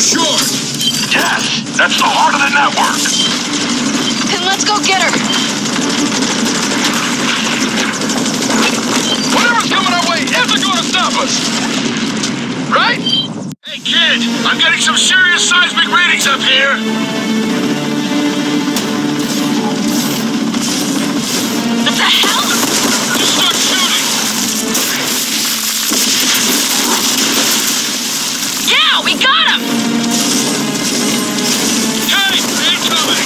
sure. Yes, that's the heart of the network. Then let's go get her. Whatever's coming our way isn't going to stop us. Right? Hey, kid, I'm getting some serious seismic readings up here. What the hell? Just start shooting. Yeah, we got him! Hey, incoming!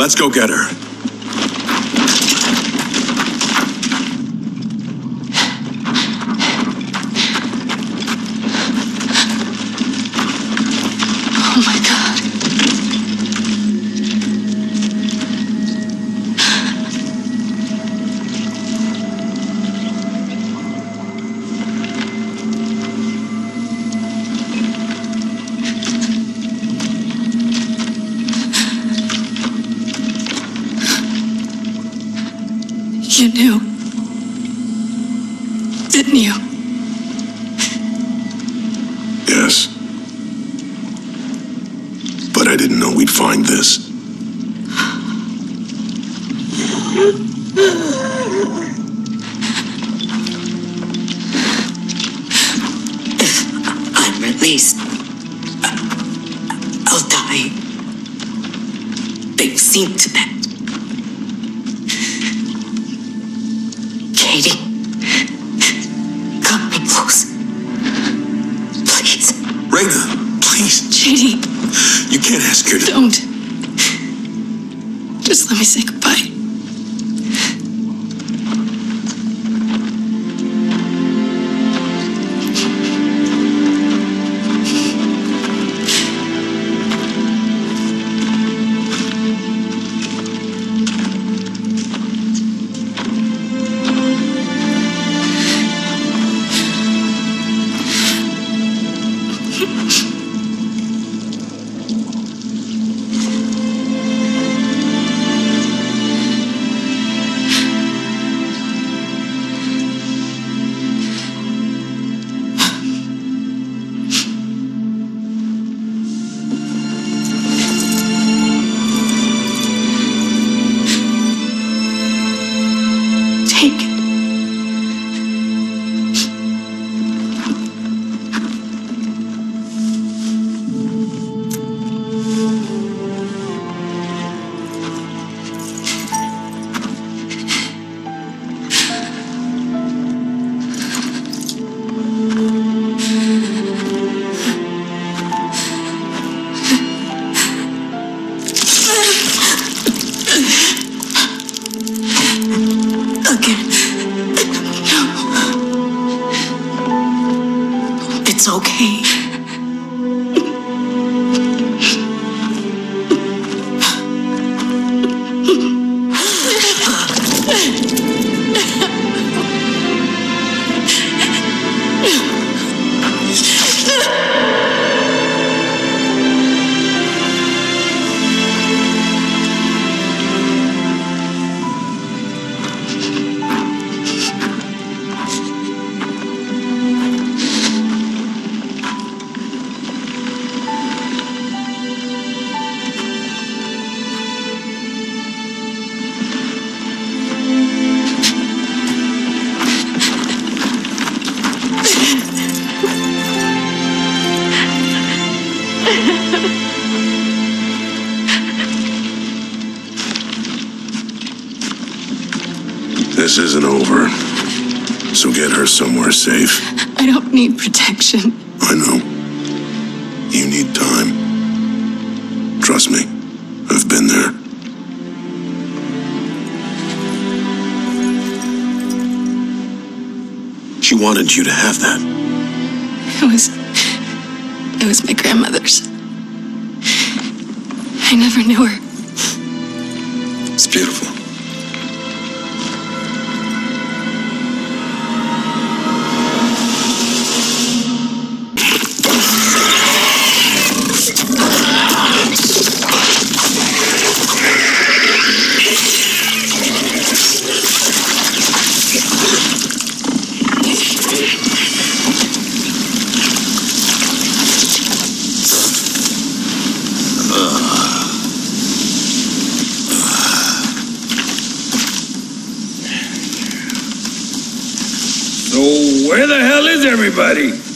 Let's go get her. Oh my God. You knew, didn't you? Yes. But I didn't know we'd find this. If I'm released, I'll die. They've seen to that. Katie, come close. Please. Rayna, please. Katie. You can't ask her to... Don't. Just let me say goodbye. It's okay. This isn't over, so get her somewhere safe. I don't need protection. I know. You need time. Trust me, I've been there. She wanted you to have that. It was my grandmother's. I never knew her. It's beautiful. Where the hell is everybody?